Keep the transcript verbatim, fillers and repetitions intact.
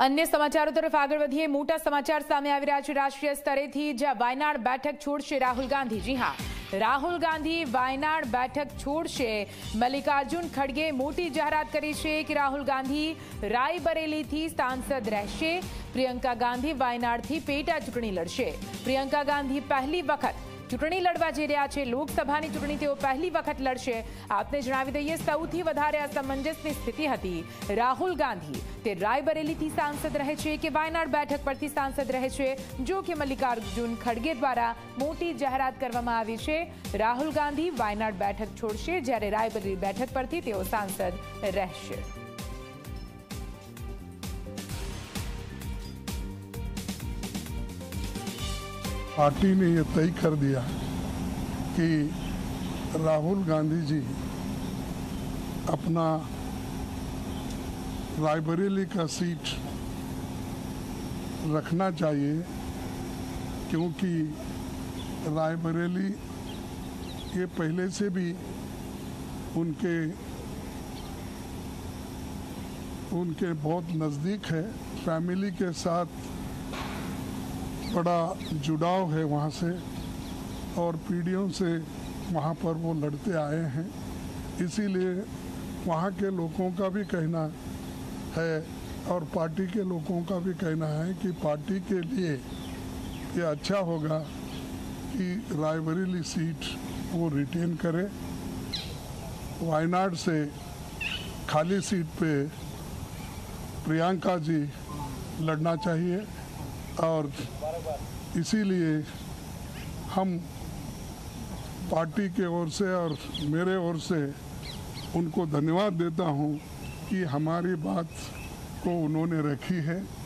अन्य समाचारों तरफ आगळ वधीए। मोटा समाचार सामे आवी रह्या छे राष्ट्रीय स्तरेथी, ज्यां वायनाड बेठक छोडशे राहुल गांधी। जी हाँ, राहुल गांधी वायनाड बैठक छोड़शे। मल्लिकार्जुन खड़गे मोटी जाहरात करी है कि राहुल गांधी रायबरेली थी सांसद रहेशे। प्रियंका गांधी वायनाड थी पेटा चूंटणी लड़शे। प्रियंका गांधी पहली वखत चूंटणी लड़वा जई रह्या छे। लोकसभानी चूंटणी तेओ पहली वखत लड़शे। आपने जणावी दईए, सौथी वधारे असमंजसनी स्थिति हती। राहुल गांधी ते रायबरेलीथी सांसद रहे छे के वायनाड बेठक परथी सांसद रहे छे, जो कि मल्लिकार्जुन खड़गे द्वारा मोटी जाहरात करवामां आवी छे। राहुल गांधी वायनाड बेठक छोड़शे, ज्यारे रायबरेली बेठक परथी तेओ सांसद रहेशे। पार्टी ने ये तय कर दिया कि राहुल गांधी जी अपना रायबरेली का सीट रखना चाहिए, क्योंकि रायबरेली ये पहले से भी उनके उनके बहुत नज़दीक है। फैमिली के साथ बड़ा जुड़ाव है वहाँ से, और पीढ़ियों से वहाँ पर वो लड़ते आए हैं। इसीलिए वहाँ के लोगों का भी कहना है और पार्टी के लोगों का भी कहना है कि पार्टी के लिए ये अच्छा होगा कि रायबरेली सीट वो रिटेन करे। वायनाड से खाली सीट पे प्रियंका जी लड़ना चाहिए, और इसीलिए हम पार्टी के ओर से और मेरे ओर से उनको धन्यवाद देता हूं कि हमारी बात को उन्होंने रखी है।